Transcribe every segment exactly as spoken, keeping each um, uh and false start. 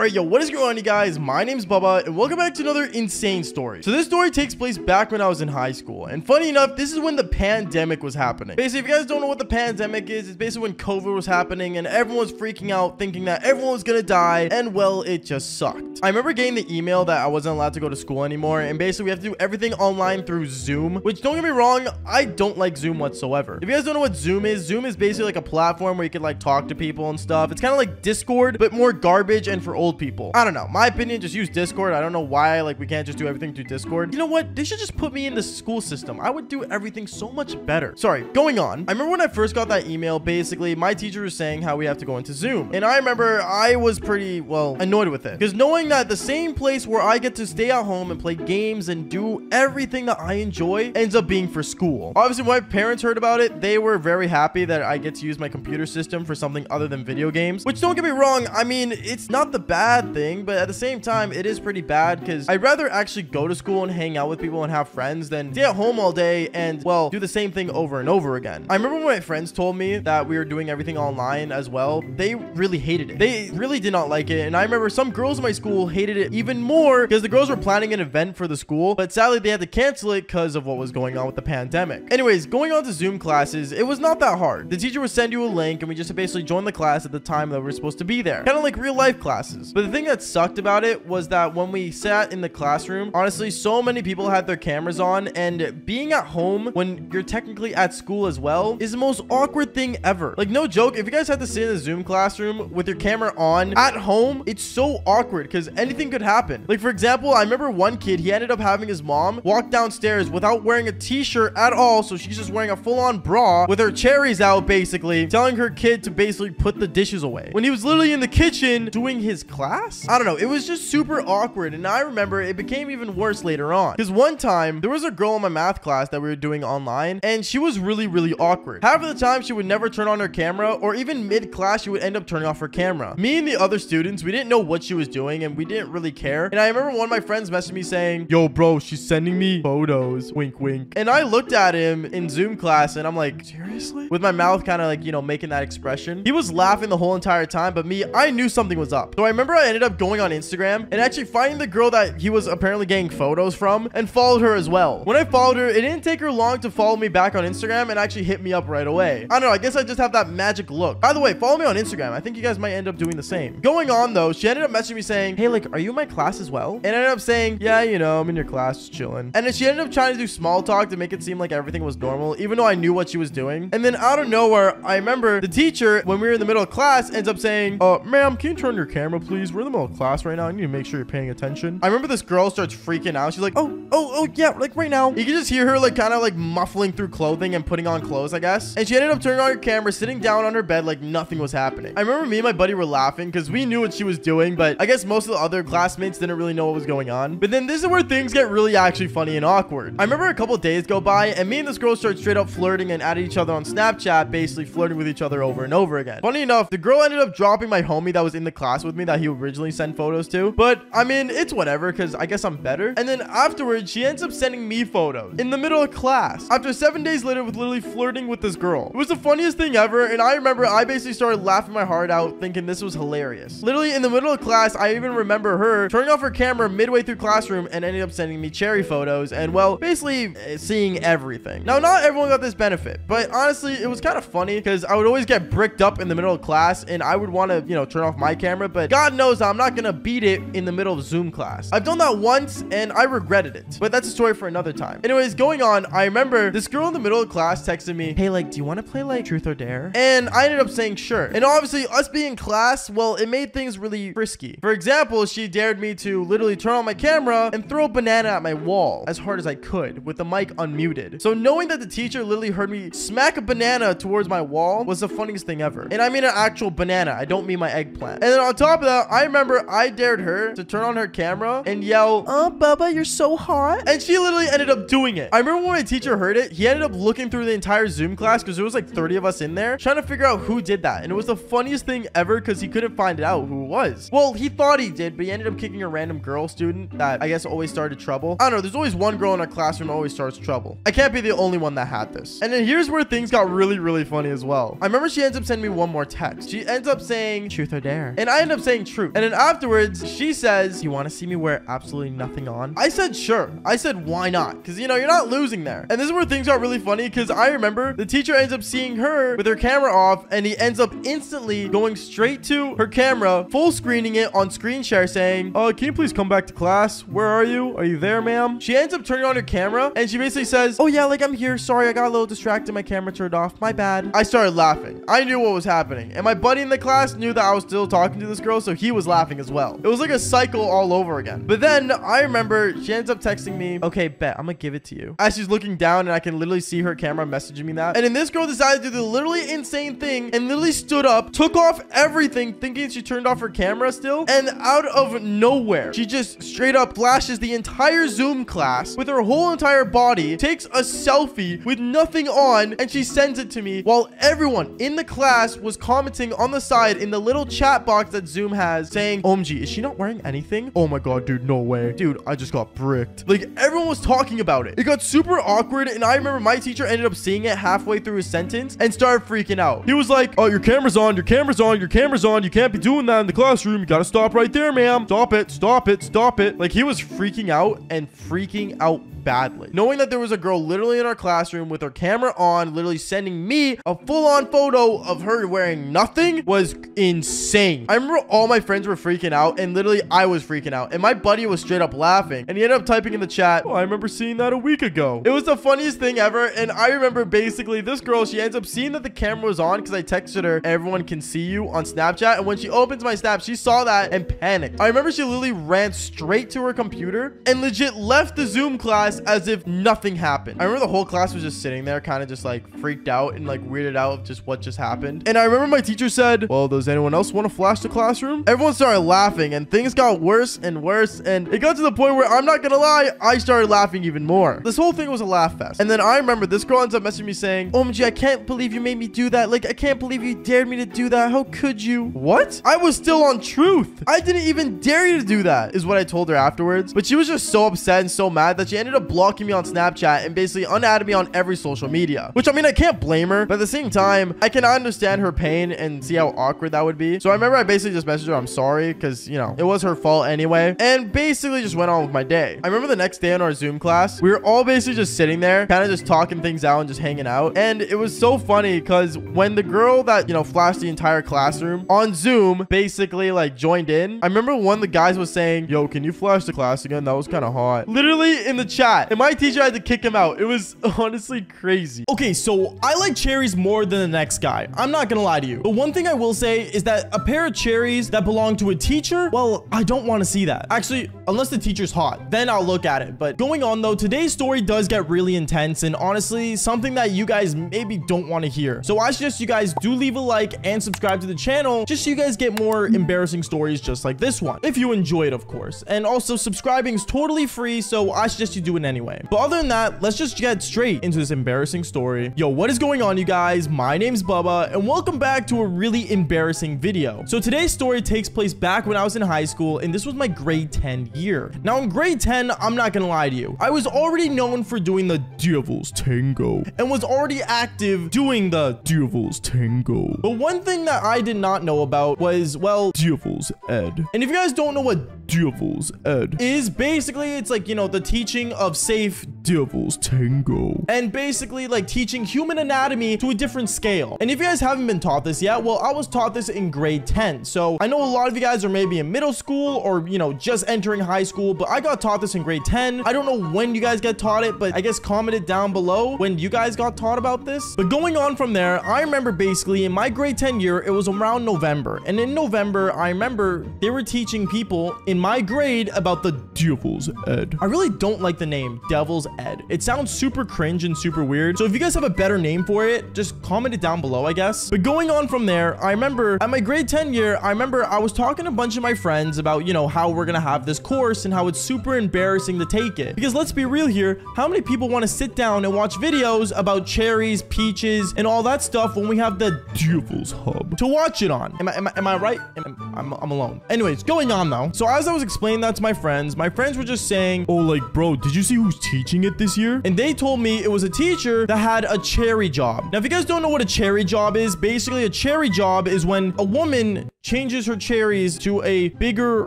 Alright, yo, what is going on, you guys? My name's Baba, and welcome back to another insane story. So this story takes place back when I was in high school, and funny enough, this is when the pandemic was happening. Basically, if you guys don't know what the pandemic is, it's basically when COVID was happening, and everyone was freaking out, thinking that everyone was gonna die, and well, it just sucked. I remember getting the email that I wasn't allowed to go to school anymore, and basically, we have to do everything online through Zoom, which, don't get me wrong, I don't like Zoom whatsoever. If you guys don't know what Zoom is, Zoom is basically like a platform where you can, like, talk to people and stuff. It's kind of like Discord, but more garbage and for old people. I don't know. My opinion, just use Discord. I don't know why, like, we can't just do everything through Discord. You know what? They should just put me in the school system. I would do everything so much better. Sorry, going on. I remember when I first got that email, basically, my teacher was saying how we have to go into Zoom. And I remember I was pretty, well, annoyed with it. Because knowing that the same place where I get to stay at home and play games and do everything that I enjoy ends up being for school. Obviously, when my parents heard about it, they were very happy that I get to use my computer system for something other than video games. Which, don't get me wrong, I mean, it's not the bad thing, but at the same time, it is pretty bad because I'd rather actually go to school and hang out with people and have friends than stay at home all day and, well, do the same thing over and over again. I remember when my friends told me that we were doing everything online as well, they really hated it. They really did not like it, and I remember some girls in my school hated it even more because the girls were planning an event for the school, but sadly, they had to cancel it because of what was going on with the pandemic. Anyways, going on to Zoom classes, it was not that hard. The teacher would send you a link, and we just basically joined the class at the time that we were supposed to be there. Kind of like real-life classes. But the thing that sucked about it was that when we sat in the classroom, honestly, so many people had their cameras on, and being at home when you're technically at school as well is the most awkward thing ever. Like, no joke, if you guys had to sit in a Zoom classroom with your camera on at home, it's so awkward because anything could happen. Like, for example, I remember one kid, he ended up having his mom walk downstairs without wearing a t-shirt at all, so she's just wearing a full-on bra with her cherries out, basically, telling her kid to basically put the dishes away when he was literally in the kitchen doing his class? I don't know. It was just super awkward, and I remember it became even worse later on. Because one time, there was a girl in my math class that we were doing online, and she was really, really awkward. Half of the time, she would never turn on her camera, or even mid-class, she would end up turning off her camera. Me and the other students, we didn't know what she was doing, and we didn't really care. And I remember one of my friends messaged me saying, "Yo, bro, she's sending me photos. Wink, wink." And I looked at him in Zoom class, and I'm like, seriously? With my mouth kind of like, you know, making that expression. He was laughing the whole entire time, but me, I knew something was up. So I remember I ended up going on Instagram and actually finding the girl that he was apparently getting photos from and followed her as well. When I followed her, it didn't take her long to follow me back on Instagram and actually hit me up right away. I don't know. I guess I just have that magic look. By the way, follow me on Instagram. I think you guys might end up doing the same. Going on though, she ended up messaging me saying, "Hey, like, are you in my class as well?" And I ended up saying, "Yeah, you know, I'm in your class, just chilling." And then she ended up trying to do small talk to make it seem like everything was normal, even though I knew what she was doing. And then out of nowhere, I remember the teacher, when we were in the middle of class, ends up saying, "Uh, ma'am, can you turn your camera please? We're in the middle of class right now. I need to make sure you're paying attention." I remember this girl starts freaking out. She's like, oh, oh, oh, yeah, like right now. You can just hear her like kind of like muffling through clothing and putting on clothes, I guess. And she ended up turning on her camera, sitting down on her bed like nothing was happening. I remember me and my buddy were laughing because we knew what she was doing, but I guess most of the other classmates didn't really know what was going on. But then this is where things get really actually funny and awkward. I remember a couple days go by and me and this girl start straight up flirting and at each other on Snapchat, basically flirting with each other over and over again. Funny enough, the girl ended up dropping my homie that was in the class with me that he originally sent photos to, but I mean, it's whatever because I guess I'm better. And then afterwards, she ends up sending me photos in the middle of class after seven days later with literally flirting with this girl. It was the funniest thing ever, and I remember I basically started laughing my heart out thinking this was hilarious. Literally in the middle of class, I even remember her turning off her camera midway through classroom and ended up sending me cherry photos and, well, basically seeing everything. Now, not everyone got this benefit, but honestly, it was kind of funny because I would always get bricked up in the middle of class and I would want to, you know, turn off my camera, but God knows I'm not gonna beat it in the middle of Zoom class. I've done that once and I regretted it, but that's a story for another time. Anyways, going on, I remember this girl in the middle of class texted me, "Hey, like, do you want to play like Truth or Dare?" And I ended up saying sure. And obviously us being in class, well, it made things really frisky. For example, she dared me to literally turn on my camera and throw a banana at my wall as hard as I could with the mic unmuted. So knowing that the teacher literally heard me smack a banana towards my wall was the funniest thing ever. And I mean an actual banana. I don't mean my eggplant. And then on top of that, I remember I dared her to turn on her camera and yell, "Oh, Bubba, you're so hot." And she literally ended up doing it. I remember when my teacher heard it, he ended up looking through the entire Zoom class because there was like thirty of us in there trying to figure out who did that. And it was the funniest thing ever because he couldn't find out who it was. Well, he thought he did, but he ended up kicking a random girl student that I guess always started trouble. I don't know. There's always one girl in our classroom that always starts trouble. I can't be the only one that had this. And then here's where things got really, really funny as well. I remember she ends up sending me one more text. She ends up saying, "Truth or Dare." And I end up saying truth. And then afterwards, she says, you want to see me wear absolutely nothing on? I said, sure. I said, why not? Because, you know, you're not losing there. And this is where things got really funny, because I remember the teacher ends up seeing her with her camera off, and he ends up instantly going straight to her camera, full screening it on screen share, saying, oh, uh, can you please come back to class? Where are you? Are you there, ma'am? She ends up turning on her camera, and she basically says, oh, yeah, like, I'm here. Sorry, I got a little distracted. My camera turned off. My bad. I started laughing. I knew what was happening. And my buddy in the class knew that I was still talking to this girl, so he was laughing as well. It was like a cycle all over again. But then I remember she ends up texting me, okay, bet, I'm gonna give it to you. As she's looking down, and I can literally see her camera messaging me that. And then this girl decided to do the literally insane thing and literally stood up, took off everything, thinking she turned off her camera still. And out of nowhere, she just straight up flashes the entire Zoom class with her whole entire body, takes a selfie with nothing on, and she sends it to me while everyone in the class was commenting on the side in the little chat box that Zoom has, saying, O M G, is she not wearing anything? Oh my god, dude, no way. Dude, I just got bricked. Like, everyone was talking about it. It got super awkward, and I remember my teacher ended up seeing it halfway through his sentence and started freaking out. He was like, oh, your camera's on, your camera's on, your camera's on. You can't be doing that in the classroom. You gotta stop right there, ma'am. Stop it, stop it, stop it. Like, he was freaking out and freaking out badly, knowing that there was a girl literally in our classroom with her camera on, literally sending me a full-on photo of her wearing nothing was insane. I remember all my friends were freaking out, and literally I was freaking out, and my buddy was straight up laughing, and he ended up typing in the chat, oh, I remember seeing that a week ago. It was the funniest thing ever. And I remember basically this girl, she ends up seeing that the camera was on, because I texted her, everyone can see you on Snapchat, and when she opens my Snap, she saw that and panicked. I remember she literally ran straight to her computer and legit left the Zoom class as if nothing happened. I remember the whole class was just sitting there, kind of just like freaked out and like weirded out of just what just happened. And I remember my teacher said, well, does anyone else want to flash the classroom? Everyone started laughing, and things got worse and worse, and it got to the point where, I'm not gonna lie, I started laughing even more. This whole thing was a laugh fest. And then I remember this girl ends up messaging me saying, O M G, I can't believe you made me do that. Like, I can't believe you dared me to do that. How could you? What? I was still on truth. I didn't even dare you to do that, is what I told her afterwards. But she was just so upset and so mad that she ended up blocking me on Snapchat and basically unadded me on every social media, which, I mean, I can't blame her, but at the same time, I can understand her pain and see how awkward that would be. So I remember I basically just messaged her, I'm sorry, because, you know, it was her fault anyway, and basically just went on with my day. I remember the next day in our Zoom class, we were all basically just sitting there, kind of just talking things out and just hanging out. And it was so funny, because when the girl that, you know, flashed the entire classroom on Zoom basically like joined in, I remember one of the guys was saying, yo, can you flash the class again? That was kind of hot, literally in the chat. And my teacher had to kick him out. It was honestly crazy. Okay, so I like cherries more than the next guy, I'm not gonna lie to you. But one thing I will say is that a pair of cherries that belong to a teacher, well, I don't want to see that. Actually, unless the teacher's hot, then I'll look at it. But going on though, today's story does get really intense, and honestly, something that you guys maybe don't want to hear. So I suggest you guys do leave a like and subscribe to the channel, just so you guys get more embarrassing stories just like this one, if you enjoy it, of course. And also, subscribing is totally free, so I suggest you do it anyway. But other than that, let's just get straight into this embarrassing story. Yo, what is going on, you guys? My name's Baba, and welcome back to a really embarrassing video. So today's story takes place back when I was in high school, and this was my grade ten year. Now in grade ten, I'm not gonna lie to you, I was already known for doing the devil's tango, and was already active doing the devil's tango. But one thing that I did not know about was, well, devil's ed. And if you guys don't know what devil's ed is, basically it's like, you know, the teaching of safe devil's tango, and basically like teaching human anatomy to a different scale. And if you guys haven't been taught this yet, well, I was taught this in grade ten. So I know a lot of you guys are maybe in middle school, or, you know, just entering high school, but I got taught this in grade ten. I don't know when you guys got taught it, but I guess comment it down below when you guys got taught about this. But going on from there, I remember basically in my grade ten year, it was around November, and in November, I remember they were teaching people in my grade about the devil's ed. I really don't like the name devil's ed. It sounds super cringe and super weird, so if you guys have a better name for it, just comment it down below, I guess. But going on from there, I remember at my grade ten year, I remember I was talking to a bunch of my friends about, you know, how we're gonna have this course and how it's super embarrassing to take it, because let's be real here, how many people want to sit down and watch videos about cherries, peaches, and all that stuff when we have the devil's hub to watch it on? Am i am i, am I right? Am, I'm, I'm alone. Anyways, going on though, so as I was explaining that to my friends, my friends were just saying, oh, like, bro, did you see who's teaching it this year? And they told me it was a teacher that had a cherry job. Now, if you guys don't know what a cherry job is, basically a cherry job is when a woman changes her cherries to a bigger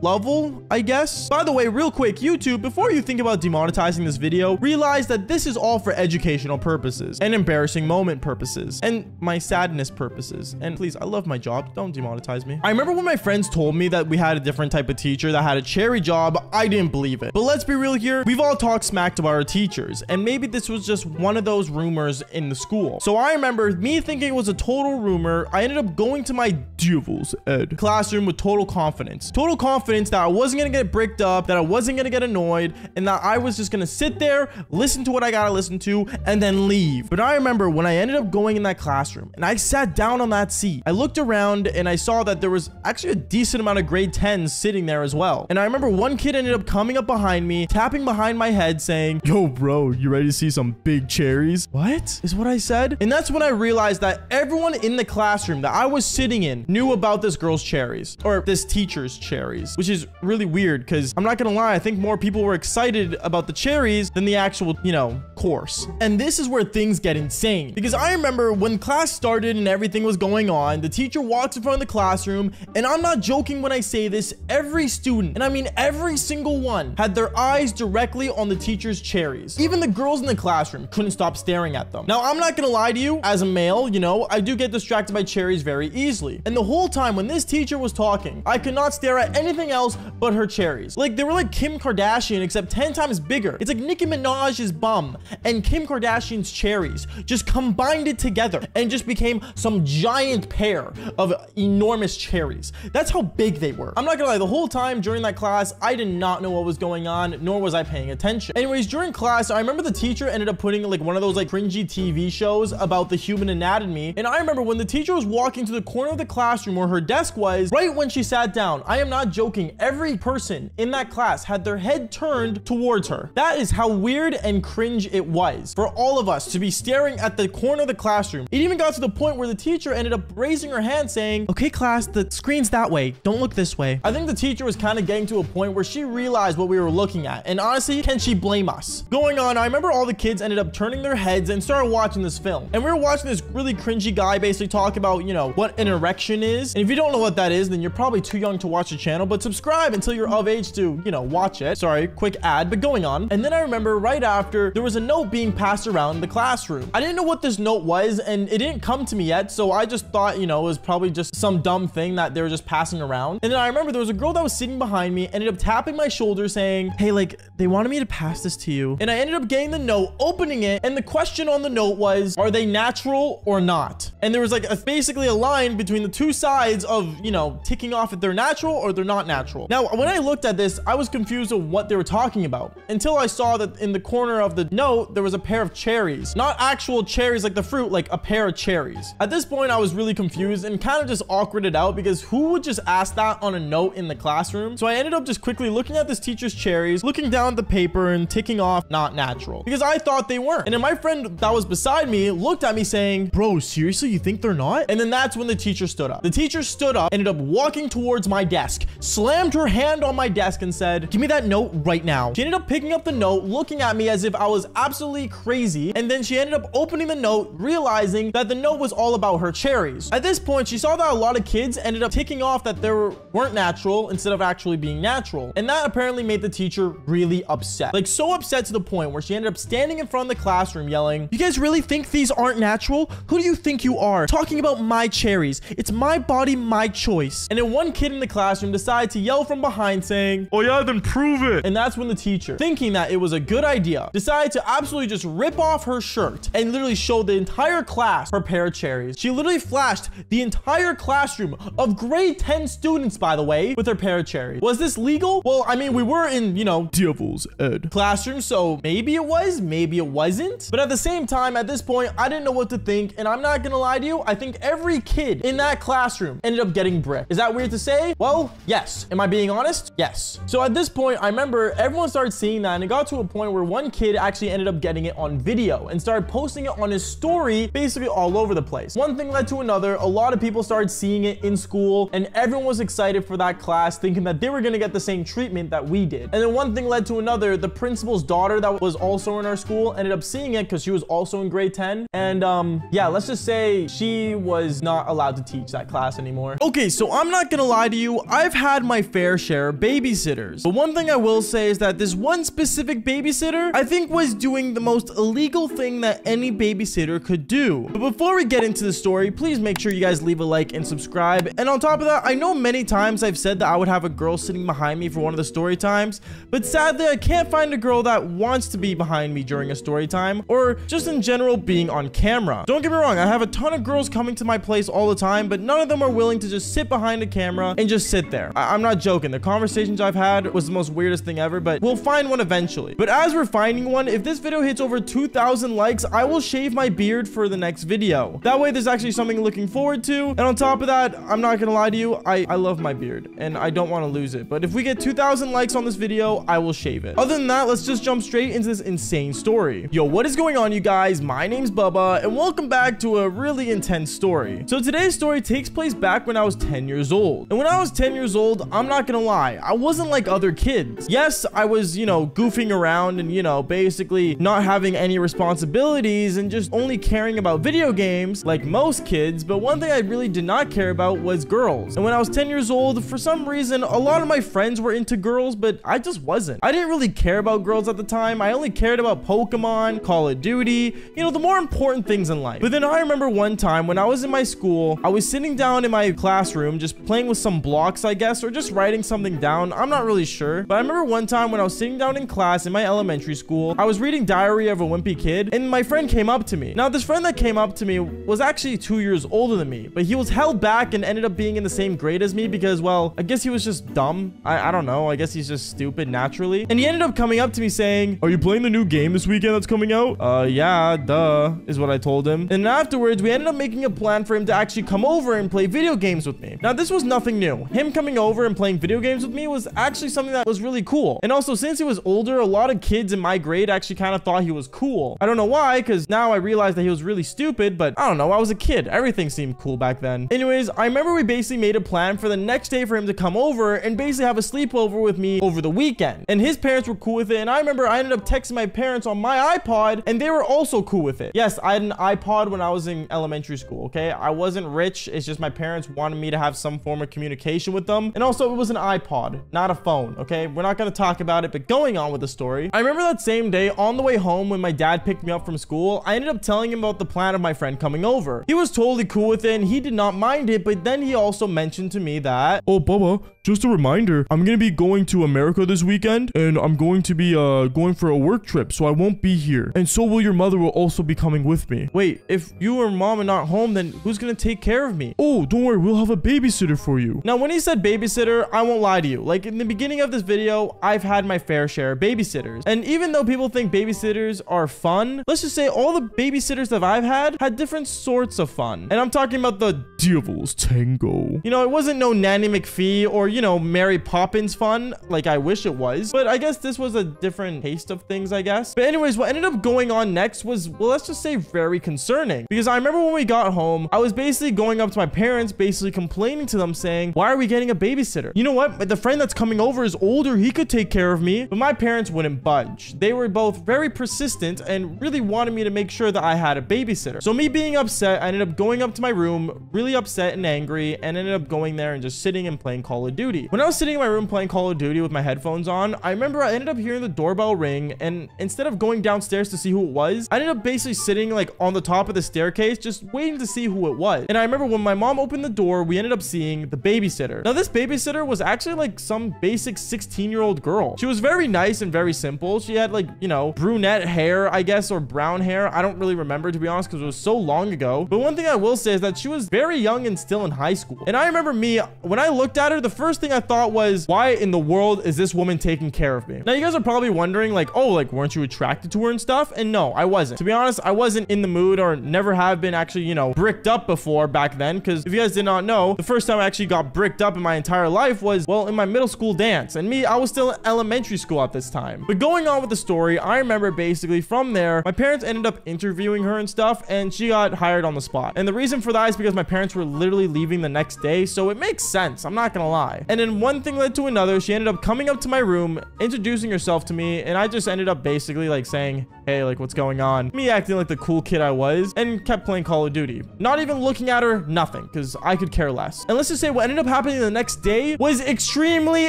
level, I guess. By the way, real quick, YouTube, before you think about demonetizing this video, realize that this is all for educational purposes and embarrassing moment purposes and my sadness purposes. And please, I love my job. Don't demonetize me. I remember when my friends told me that we had a different type of teacher that had a cherry job, I didn't believe it. But let's be real here. We've all talked smack about our teachers, and maybe this was just one of those rumors in the school. So I remember me thinking it was a total rumor. I ended up going to my devil's ed classroom with total confidence. Total confidence that I wasn't going to get bricked up, that I wasn't going to get annoyed, and that I was just going to sit there, listen to what I got to listen to, and then leave. But I remember when I ended up going in that classroom and I sat down on that seat, I looked around and I saw that there was actually a decent amount of grade tens sitting there as well. And I remember one kid ended up coming up behind me, tapping behind my head saying, "Yo, bro, you ready to see some big cherries?" What is what I said? And that's when I realized that everyone in the classroom that I was sitting in knew about this girl's cherries, or this teacher's cherries, which is really weird because I'm not gonna lie, I think more people were excited about the cherries than the actual, you know, course. And this is where things get insane, because I remember when class started and everything was going on, the teacher walks in front of the classroom, and I'm not joking when I say this, every student, and I mean every single one, had their eyes directly on the teacher's cherries. Even the girls in the classroom couldn't stop staring at them. Now, I'm not gonna lie to you, as a male, you know, I do get distracted by cherries very easily. And the whole time when this teacher was talking, I could not stare at anything else but her cherries. Like, they were like Kim Kardashian, except ten times bigger. It's like Nicki Minaj's bum and Kim Kardashian's cherries just combined it together and just became some giant pair of enormous cherries. That's how big they were. I'm not gonna lie, the whole time during that class, I did not know what was going on, nor was I paying attention. Anyways, during class, I remember the teacher ended up putting like one of those like cringy T V shows about the human anatomy. And I remember when the teacher was walking to the corner of the classroom where her desk was, right when she sat down, I am not joking, every person in that class had their head turned towards her. That is how weird and cringe it was for all of us to be staring at the corner of the classroom. It even got to the point where the teacher ended up raising her hand saying, "Okay, class, the screen's that way. Don't look this way." I think the teacher was kind of getting to a point where she realized what we were looking at. And honestly, can she blame us? Going on, I remember all the kids ended up turning their heads and started watching this film. And we were watching this really cringy guy basically talk about, you know, what an erection is. And if you don't know what that is, then you're probably too young to watch the channel, but subscribe until you're of age to, you know, watch it. Sorry, quick ad, but going on. And then I remember right after, there was a note being passed around the classroom. I didn't know what this note was, and it didn't come to me yet, so I just thought, you know, it was probably just some dumb thing that they were just passing around. And then I remember there was a girl that was sitting behind me, ended up tapping my shoulder saying, "Hey, like, they wanted me to pass this to you." And I ended up getting the note, opening it, and the question on the note was, "Are they natural or not?" And there was like a, basically a line between the two sides of, you know, ticking off if they're natural or they're not natural. Now, when I looked at this, I was confused of what they were talking about until I saw that in the corner of the note, there was a pair of cherries, not actual cherries like the fruit, like a pair of cherries. At this point, I was really confused and kind of just awkwarded out because who would just ask that on a note in the classroom? So I ended up just quickly looking at this teacher's cherries, looking down at the paper and ticking off not natural because I thought they weren't. And then my friend that was beside me looked at me saying, "Bro, seriously, you think they're not?" And then that's when the teacher stood up. The teacher stood up, ended up walking towards my desk, slammed her hand on my desk and said, "Give me that note right now." She ended up picking up the note, looking at me as if I was absolutely crazy. And then she ended up opening the note, realizing that the note was all about her cherries. At this point, she saw that a lot of kids ended up ticking off that they were, weren't natural instead of actually being natural. And that apparently made the teacher really upset. Like so upset to the point where she ended up standing in front of the classroom yelling, "You guys really think these aren't natural? Who do you think you are? Talking about my cherries. It's my body, my choice." And then one kid in the classroom decided to yell from behind saying, "Oh yeah, then prove it." And that's when the teacher, thinking that it was a good idea, decided to absolutely just rip off her shirt and literally show the entire class her pair of cherries. She literally flashed the entire classroom of grade ten students, by the way, with her pair of cherries. Was this legal? Well, I mean, we were in, you know, devil's ed classroom, so maybe it was, maybe it wasn't. But at the same time, at this point, I didn't know what to think, and I'm not gonna lie to you, I think every kid in that classroom ended up getting bricked. Is that weird to say? Well, yes. Am I being honest? Yes. So at this point, I remember everyone started seeing that, and it got to a point where one kid actually ended ended up getting it on video and started posting it on his story basically all over the place. One thing led to another. A lot of people started seeing it in school and everyone was excited for that class, thinking that they were gonna get the same treatment that we did. And then one thing led to another. The principal's daughter that was also in our school ended up seeing it because she was also in grade ten. And um, yeah, let's just say she was not allowed to teach that class anymore. Okay, so I'm not gonna lie to you. I've had my fair share of babysitters. But one thing I will say is that this one specific babysitter, I think, was doing the most illegal thing that any babysitter could do. But before we get into the story, please make sure you guys leave a like and subscribe. And on top of that, I know many times I've said that I would have a girl sitting behind me for one of the story times, but sadly, I can't find a girl that wants to be behind me during a story time or just in general being on camera. Don't get me wrong, I have a ton of girls coming to my place all the time, but none of them are willing to just sit behind a camera and just sit there. I I'm not joking. The conversations I've had was the most weirdest thing ever, but we'll find one eventually. But as we're finding one, if this video hits over two thousand likes, I will shave my beard for the next video. That way, there's actually something looking forward to. And on top of that, I'm not gonna lie to you, I, I love my beard and I don't want to lose it. But if we get two thousand likes on this video, I will shave it. Other than that, let's just jump straight into this insane story. Yo, what is going on, you guys? My name's Baba, and welcome back to a really intense story. So today's story takes place back when I was ten years old. And when I was ten years old, I'm not gonna lie, I wasn't like other kids. Yes, I was, you know, goofing around and, you know, basically not having any responsibilities and just only caring about video games like most kids. But one thing I really did not care about was girls. And when I was ten years old, for some reason, a lot of my friends were into girls, but I just wasn't. I didn't really care about girls at the time. I only cared about Pokemon, Call of Duty, you know, the more important things in life. But then I remember one time when I was in my school, I was sitting down in my classroom, just playing with some blocks, I guess, or just Just writing something down. I'm not really sure, but I remember one time when I was sitting down in class in my elementary school, I was reading Diary of a Wimpy Kid, and my friend came up to me. Now, this friend that came up to me was actually two years older than me, but he was held back and ended up being in the same grade as me because, well, I guess he was just dumb. I, I don't know. I guess he's just stupid naturally. And he ended up coming up to me saying, "Are you playing the new game this weekend that's coming out?" Uh, yeah, duh, is what I told him. And afterwards, we ended up making a plan for him to actually come over and play video games with me. Now, this was nothing new. Him coming over and playing video games with me was actually something that was really cool. And also, since he was older, a lot of kids in my grade actually kind of thought he was cool. I don't know why, because now I realized that he was really stupid, but I don't know, I was a kid. Everything seemed cool back then. Anyways, I remember we basically made a plan for the next day for him to come over and basically have a sleepover with me over the weekend. And his parents were cool with it, and I remember I ended up texting my parents on my iPod, and they were also cool with it. Yes, I had an iPod when I was in elementary school, okay? I wasn't rich, it's just my parents wanted me to have some form of communication with them. And also, So it was an iPod, not a phone, okay? We're not gonna talk about it, but going on with the story, I remember that same day on the way home when my dad picked me up from school, I ended up telling him about the plan of my friend coming over. He was totally cool with it and he did not mind it, but then he also mentioned to me that, "Oh, Bubba, just a reminder, I'm gonna be going to America this weekend and I'm going to be uh, going for a work trip, so I won't be here. And so will your mother will also be coming with me." Wait, if you or mom are not home, then who's gonna take care of me? "Oh, don't worry, we'll have a babysitter for you." Now, when he said babysitter, I won't lie to you. Like, in the beginning of this video, I've had my fair share of babysitters. And even though people think babysitters are fun, let's just say all the babysitters that I've had had different sorts of fun. And I'm talking about the Devil's Tango. You know, it wasn't no Nanny McPhee or, you know, Mary Poppins fun, like I wish it was. But I guess this was a different taste of things, I guess. But anyways, what ended up going on next was, well, let's just say very concerning. Because I remember when we got home, I was basically going up to my parents, basically complaining to them saying, "Why are we getting a babysitter? You know what? The friend that's coming over is older. He could take care of me." But my parents wouldn't budge. They were both very persistent and really wanted me to make sure that I had a babysitter. So me being upset, I ended up going up to my room, really upset and angry, and ended up going there and just sitting and playing Call of Duty. When I was sitting in my room playing Call of Duty with my headphones on, I remember I ended up hearing the doorbell ring, and instead of going downstairs to see who it was, I ended up basically sitting like on the top of the staircase, just waiting to see who it was. And I remember when my mom opened the door, we ended up seeing the babysitter. Now, this babysitter was actually like some basic sixteen year old girl. She was very nice and very simple. She had like, you know, brunette hair, I guess, or brown hair. I don't really remember, to be honest, because it was so long ago. But one thing I will say is that she was very young and still in high school. And I remember me, when I looked at her, the first thing I thought was, why in the world is this woman taking care of me? Now, you guys are probably wondering like, oh, like, weren't you attracted to her and stuff? And no, I wasn't. To be honest, I wasn't in the mood or never have been actually, you know, bricked up before back then. Because if you guys did not know, the first time I actually got bricked up in my entire life Life was, well, in my middle school dance. And me, I was still in elementary school at this time. But going on with the story, I remember basically from there, my parents ended up interviewing her and stuff, and she got hired on the spot. And the reason for that is because my parents were literally leaving the next day, so it makes sense, I'm not gonna lie. And then one thing led to another. She ended up coming up to my room, introducing herself to me, and I just ended up basically like saying, hey, like, what's going on? Me acting like the cool kid I was, and kept playing Call of Duty. Not even looking at her, nothing, because I could care less. And let's just say what ended up happening the next day was extremely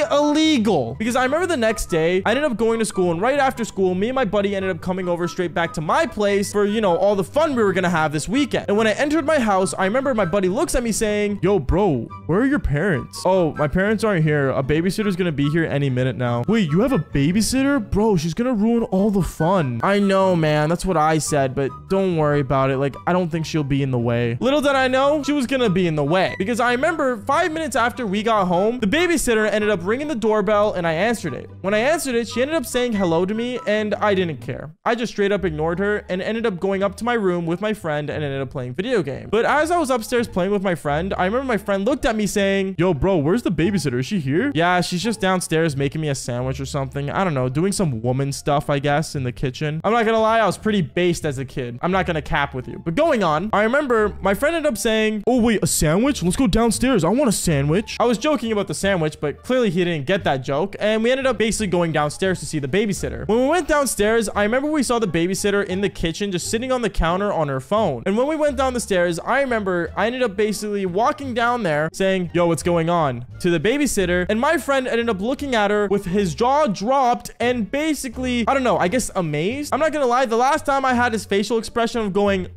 illegal, because I remember the next day I ended up going to school, and right after school, me and my buddy ended up coming over straight back to my place for, you know, all the fun we were gonna have this weekend. And when I entered my house, I remember my buddy looks at me saying, yo, bro, where are your parents? Oh, my parents aren't here. A babysitter's gonna be here any minute now. Wait, you have a babysitter? Bro, she's gonna ruin all the fun. I know, man, that's what I said, but don't worry about it. Like, I don't think she'll be in the way. Little did I know, she was gonna be in the way, because I remember five minutes after we got home, the babysitter ended up ringing the doorbell, and I answered it. When I answered it, she ended up saying hello to me, and I didn't care. I just straight up ignored her and ended up going up to my room with my friend and ended up playing video games. But as I was upstairs playing with my friend, I remember my friend looked at me saying, yo, bro, where's the babysitter? Is she here? Yeah, she's just downstairs making me a sandwich or something. I don't know, doing some woman stuff, I guess, in the kitchen. I'm not gonna lie, I was pretty based as a kid. I'm not gonna cap with you. But going on, I remember my friend ended up saying, oh, wait, a sandwich? Let's go downstairs. I want a sandwich. I was joking about the sandwich, but clearly he didn't get that joke. And we ended up basically going downstairs to see the babysitter. When we went downstairs, I remember we saw the babysitter in the kitchen just sitting on the counter on her phone. And when we went down the stairs, I remember I ended up basically walking down there saying, yo, what's going on, to the babysitter. And my friend ended up looking at her with his jaw dropped and basically, I don't know, I guess amazed. I'm not gonna lie, the last time I had his facial expression of going,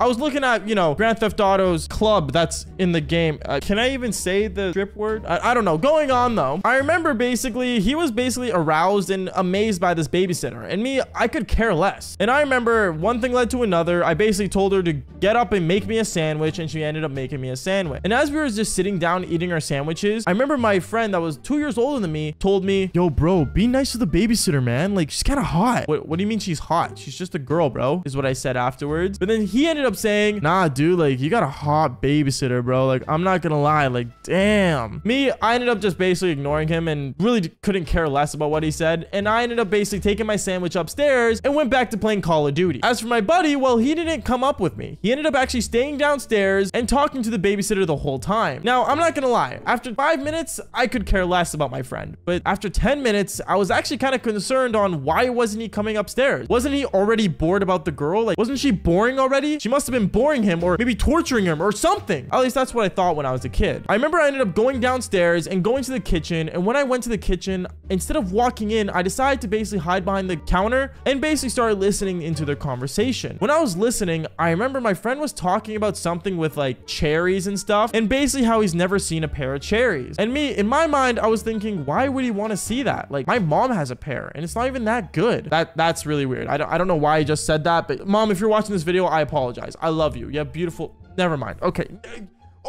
I was looking at, you know, Grand Theft Auto's club that's in the game. Uh, can I even say the drip word? I, I don't know. Going on, though, I remember basically he was basically aroused and amazed by this babysitter. And me, I could care less. And I remember one thing led to another. I basically told her to get up and make me a sandwich, and she ended up making me a sandwich. And as we were just sitting down eating our sandwiches, I remember my friend that was two years older than me told me, yo, bro, be nice to the babysitter, man. Like, she's kind of hot. What, what do you mean she's hot? She's just a girl, bro, is what I said afterwards. But then he ended up Up saying, nah, dude, like, you got a hot babysitter, bro. Like, I'm not gonna lie, like, damn. Me, I ended up just basically ignoring him and really couldn't care less about what he said. And I ended up basically taking my sandwich upstairs and went back to playing Call of Duty. As for my buddy, well, he didn't come up with me. He ended up actually staying downstairs and talking to the babysitter the whole time. Now, I'm not gonna lie, after five minutes, I could care less about my friend. But after ten minutes, I was actually kind of concerned on why wasn't he coming upstairs? Wasn't he already bored about the girl? Like, wasn't she boring already? She must have been boring him or maybe torturing him or something. At least that's what I thought when I was a kid. I remember I ended up going downstairs and going to the kitchen. And when I went to the kitchen, instead of walking in, I decided to basically hide behind the counter and basically started listening into their conversation. When I was listening, I remember my friend was talking about something with like cherries and stuff, and basically how he's never seen a pair of cherries. And me, in my mind, I was thinking, why would he want to see that? Like, my mom has a pair and it's not even that good. That that's really weird. I don't, I don't know why I just said that, but mom, if you're watching this video, I apologize. I love you. You have beautiful... Never mind. Okay.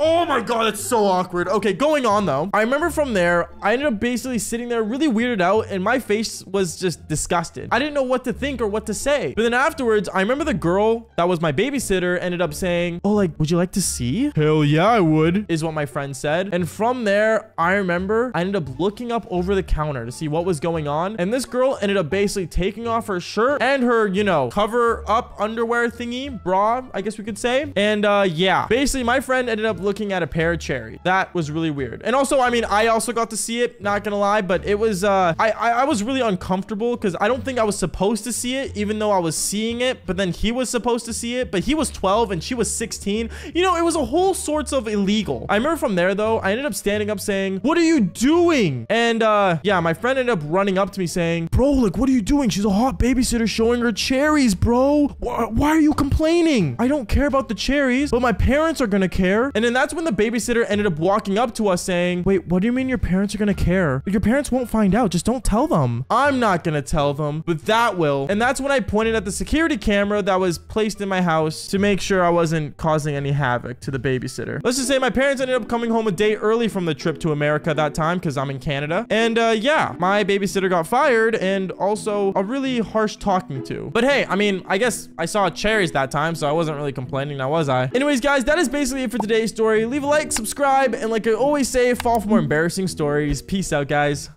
Oh my god, that's so awkward. Okay, going on though. I remember from there, I ended up basically sitting there really weirded out, and my face was just disgusted. I didn't know what to think or what to say. But then afterwards, I remember the girl that was my babysitter ended up saying, oh, like, would you like to see? Hell yeah, I would, is what my friend said. And from there, I remember I ended up looking up over the counter to see what was going on. And this girl ended up basically taking off her shirt and her, you know, cover up underwear thingy, bra, I guess we could say. And uh, yeah, basically my friend ended up looking looking at a pear cherry. That was really weird. And also, I mean, I also got to see it, not gonna lie, but it was uh I I, I was really uncomfortable because I don't think I was supposed to see it, even though I was seeing it, but then he was supposed to see it, but he was twelve and she was sixteen. You know, it was a whole sorts of illegal. I remember from there though, I ended up standing up saying, what are you doing? And uh yeah, my friend ended up running up to me saying, bro, like, what are you doing? She's a hot babysitter showing her cherries, bro. Why, why are you complaining? I don't care about the cherries, but my parents are gonna care. And then that's when the babysitter ended up walking up to us saying, wait, what do you mean your parents are gonna care? Your parents won't find out, just don't tell them. I'm not gonna tell them, but that will. And that's when I pointed at the security camera that was placed in my house to make sure I wasn't causing any havoc to the babysitter. Let's just say my parents ended up coming home a day early from the trip to America that time, because I'm in Canada. And uh, yeah, my babysitter got fired, and also a really harsh talking to. But hey, I mean, I guess I saw cherries that time, so I wasn't really complaining, now was I? Anyways, guys, that is basically it for today's story. Leave a like, subscribe, and like I always say, fall for more embarrassing stories. Peace out, guys.